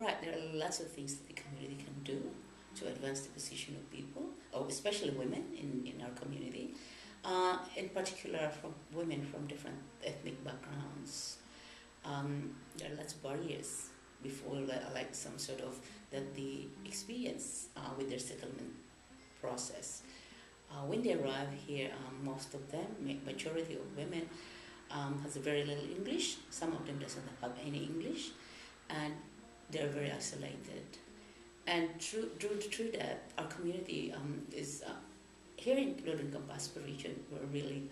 Right, there are lots of things that the community can do to advance the position of people, or especially women in our community, in particular from women from different ethnic backgrounds. There are lots of barriers before like some sort of that the experience with their settlement process. When they arrive here, most of them, majority of women, has very little English. Some of them doesn't have any English, and they're very isolated. And through that, our community is here in Loddon Campaspe region. We're really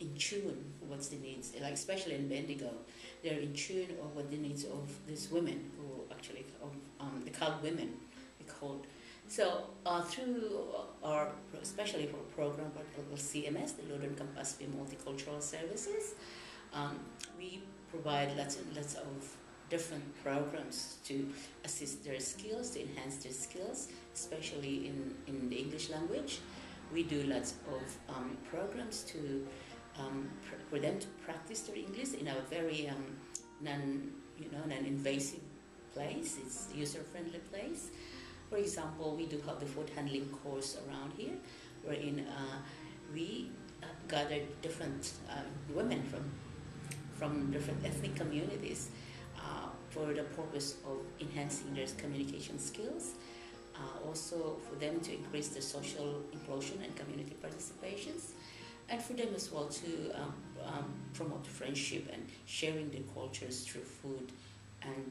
in tune with what's the needs, like especially in Bendigo, they're in tune of what the needs of these women who actually the called women, they called. So through our, especially for a program called LCMS, the Loddon Campaspe Multicultural Services, we provide lots and lots of different programs to assist their skills, to enhance their skills, especially in the English language. We do lots of programs to for them to practice their English in a very non-invasive place. It's user-friendly place. For example, we do have the food handling course around here, wherein we gather different women from different ethnic communities for the purpose of enhancing their communication skills, also for them to increase their social inclusion and community participations, and for them as well to promote friendship and sharing their cultures through food and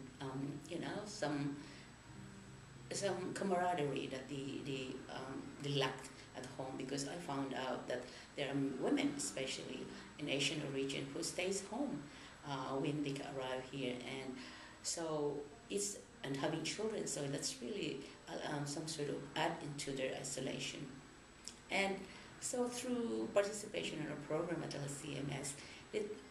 some camaraderie that they lacked at home, because I found out that there are women, especially in Asian origin, who stays home when they arrive here, and so it's and having children, so that's really some sort of add into their isolation. And so through participation in a program at LCMS,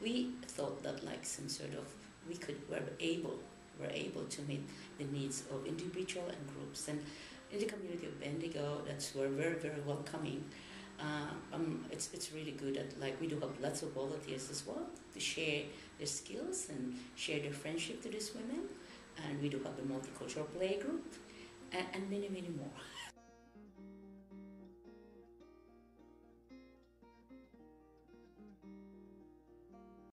we thought that like some sort of we were able to meet the needs of individual and groups. And in the community of Bendigo, that's where we're very welcoming. It's really good that like we do have lots of volunteers as well to share their skills and share their friendship to these women. And we do have the multicultural playgroup and many more.